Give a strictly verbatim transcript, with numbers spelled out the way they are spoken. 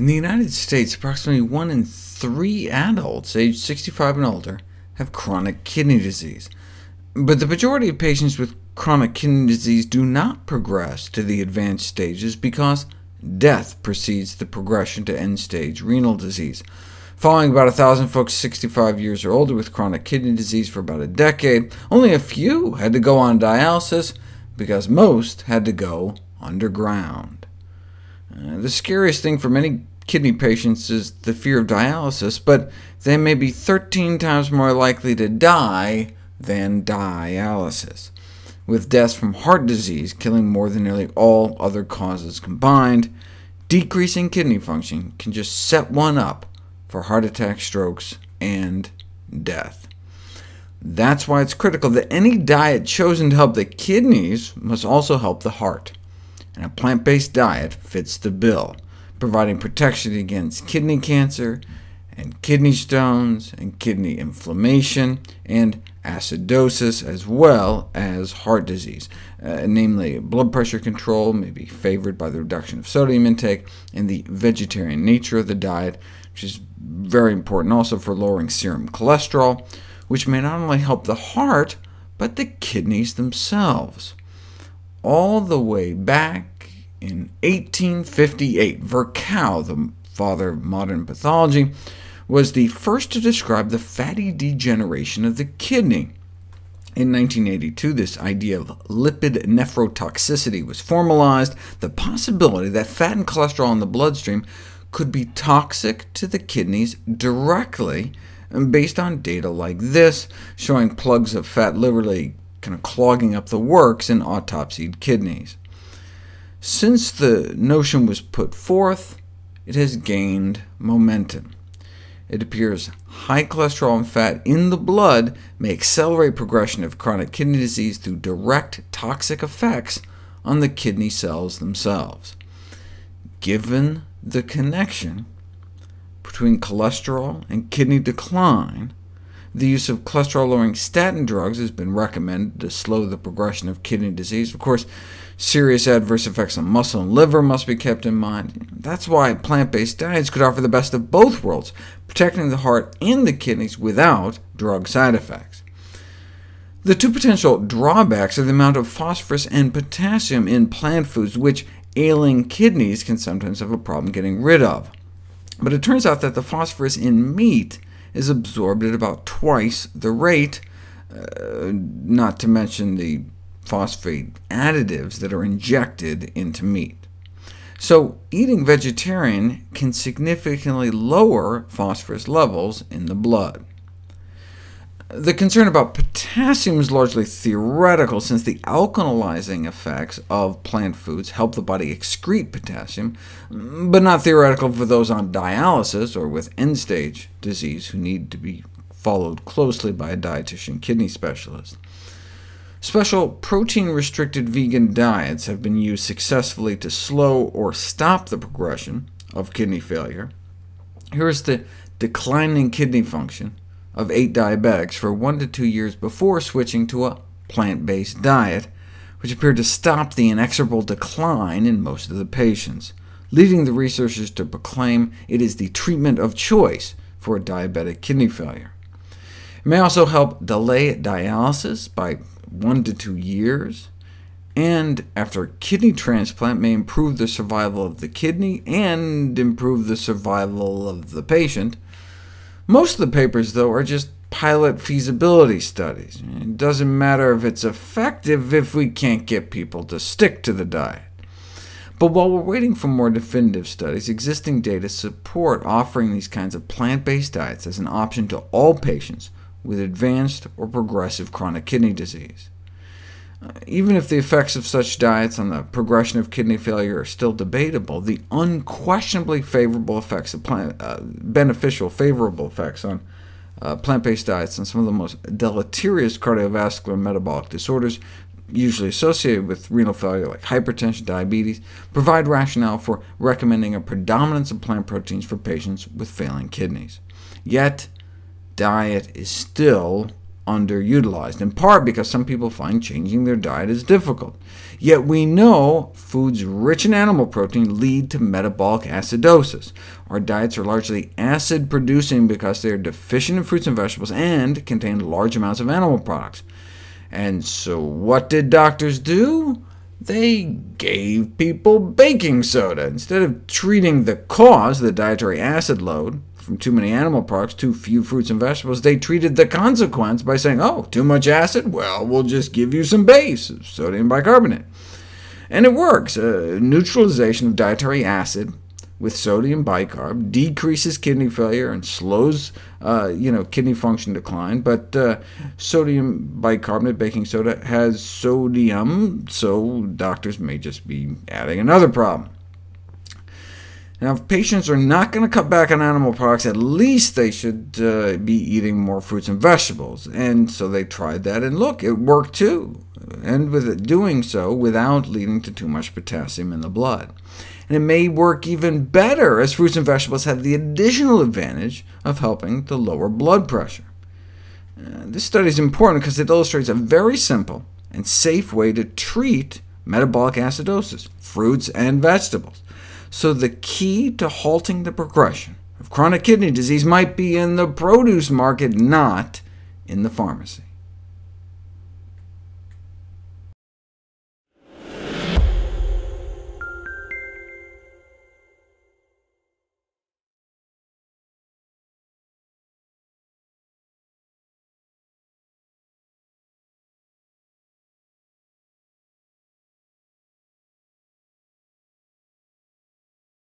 In the United States, approximately one in three adults aged sixty-five and older have chronic kidney disease, but the majority of patients with chronic kidney disease do not progress to the advanced stages because death precedes the progression to end-stage renal disease. Following about one thousand folks sixty-five years or older with chronic kidney disease for about a decade, only a few had to go on dialysis, because most had to go underground. Uh, the scariest thing for many kidney patients is the fear of dialysis, but they may be thirteen times more likely to die than dialysis, with deaths from heart disease killing more than nearly all other causes combined. Decreasing kidney function can just set one up for heart attack, strokes, and death. That's why it's critical that any diet chosen to help the kidneys must also help the heart, and a plant-based diet fits the bill, providing protection against kidney cancer, and kidney stones, and kidney inflammation, and acidosis, as well as heart disease, uh, namely blood pressure control may be favored by the reduction of sodium intake, and the vegetarian nature of the diet, which is very important also for lowering serum cholesterol, which may not only help the heart, but the kidneys themselves. All the way back in eighteen fifty-eight, Virchow, the father of modern pathology, was the first to describe the fatty degeneration of the kidney. In nineteen eighty-two, this idea of lipid nephrotoxicity was formalized, the possibility that fat and cholesterol in the bloodstream could be toxic to the kidneys directly, based on data like this, showing plugs of fat literally kind of clogging up the works in autopsied kidneys. Since the notion was put forth, it has gained momentum. It appears high cholesterol and fat in the blood may accelerate progression of chronic kidney disease through direct toxic effects on the kidney cells themselves. Given the connection between cholesterol and kidney decline, the use of cholesterol-lowering statin drugs has been recommended to slow the progression of kidney disease. Of course, serious adverse effects on muscle and liver must be kept in mind. That's why plant-based diets could offer the best of both worlds, protecting the heart and the kidneys without drug side effects. The two potential drawbacks are the amount of phosphorus and potassium in plant foods, which ailing kidneys can sometimes have a problem getting rid of. But it turns out that the phosphorus in meat is absorbed at about twice the rate, uh, not to mention the phosphate additives that are injected into meat. So eating vegetarian can significantly lower phosphorus levels in the blood. The concern about potassium is largely theoretical, since the alkalizing effects of plant foods help the body excrete potassium, but not theoretical for those on dialysis or with end-stage disease who need to be followed closely by a dietitian kidney specialist. Special protein-restricted vegan diets have been used successfully to slow or stop the progression of kidney failure. Here is the declining kidney function of eight diabetics for one to two years before switching to a plant-based diet, which appeared to stop the inexorable decline in most of the patients, leading the researchers to proclaim it is the treatment of choice for diabetic kidney failure. It may also help delay dialysis by one to two years, and after a kidney transplant may improve the survival of the kidney and improve the survival of the patient. Most of the papers, though, are just pilot feasibility studies. It doesn't matter if it's effective if we can't get people to stick to the diet. But while we're waiting for more definitive studies, existing data support offering these kinds of plant-based diets as an option to all patients with advanced or progressive chronic kidney disease. Even if the effects of such diets on the progression of kidney failure are still debatable, the unquestionably favorable effects of plant, uh, beneficial favorable effects on uh, plant-based diets on some of the most deleterious cardiovascular and metabolic disorders, usually associated with renal failure like hypertension, diabetes, provide rationale for recommending a predominance of plant proteins for patients with failing kidneys. Yet, diet is still underutilized, in part because some people find changing their diet is difficult. Yet we know foods rich in animal protein lead to metabolic acidosis. Our diets are largely acid-producing because they are deficient in fruits and vegetables and contain large amounts of animal products. And so what did doctors do? They gave people baking soda. Instead of treating the cause, the dietary acid load, from too many animal products, too few fruits and vegetables, they treated the consequence by saying, oh, too much acid? Well, we'll just give you some base, sodium bicarbonate. And it works. Uh, neutralization of dietary acid with sodium bicarb decreases kidney failure and slows uh, you know, kidney function decline, but uh, sodium bicarbonate baking soda has sodium, so doctors may just be adding another problem. Now, if patients are not going to cut back on animal products, at least they should uh, be eating more fruits and vegetables. And so they tried that, and look, it worked too, and with it doing so without leading to too much potassium in the blood. And it may work even better, as fruits and vegetables have the additional advantage of helping to lower blood pressure. Uh, this study is important because it illustrates a very simple and safe way to treat metabolic acidosis, fruits and vegetables. So the key to halting the progression of chronic kidney disease might be in the produce market, not in the pharmacy.